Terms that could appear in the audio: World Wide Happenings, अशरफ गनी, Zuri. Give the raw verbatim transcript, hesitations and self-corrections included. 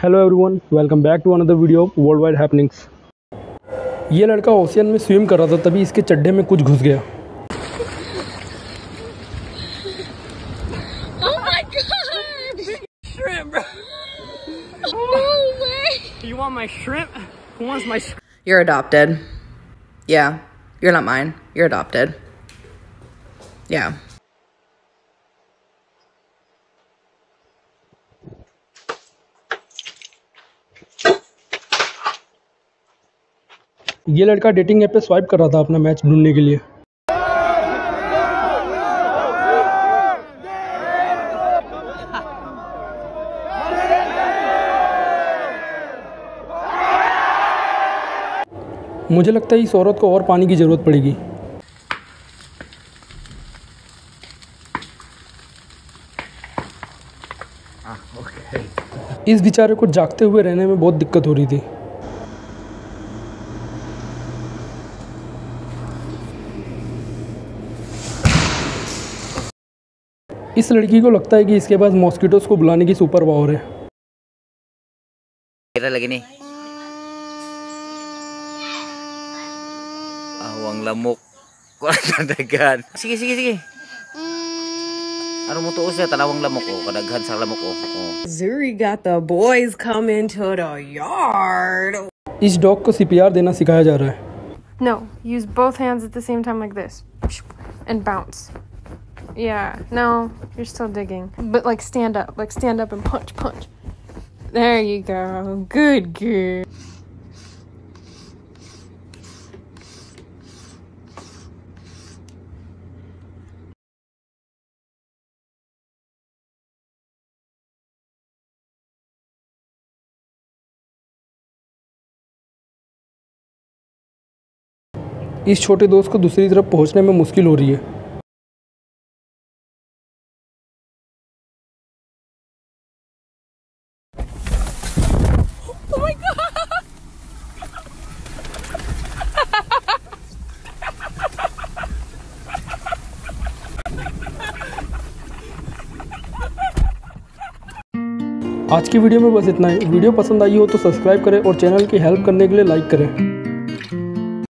Hello everyone, welcome back to another video of worldwide happenings. ये लड़का ocean में swim कर रहा था, तभी इसके चड्ढे में कुछ घुस गया। Oh my God! Shrimp, bro. No way. You want my shrimp? Who wants my shrimp? You're adopted. Yeah, you're not mine. You're adopted. Yeah. ये लड़का डेटिंग ऐप पे स्वाइप कर रहा था अपना मैच ढूंढने के लिए। मुझे लगता है इस औरत को और पानी की जरूरत पड़ेगी। इस बेचारे को जागते हुए रहने में बहुत दिक्कत हो रही थी। इस लड़की को लगता है कि इसके पास मॉस्किटोस को बुलाने की सुपर पावर है। Zuri got the boys coming to the yard. इस डॉग को सीपीआर देना सिखाया जा रहा है। No, use both hands at the same time like this and bounce. Yeah, no, you're still digging. But like stand up, like stand up and punch, punch. There you go. Good girl. इस छोटे दोस्त को दूसरी तरफ पहुंचने में मुश्किल हो रही है। आज की वीडियो में बस इतना ही। वीडियो पसंद आई हो तो सब्सक्राइब करें और चैनल की हेल्प करने के लिए लाइक करें।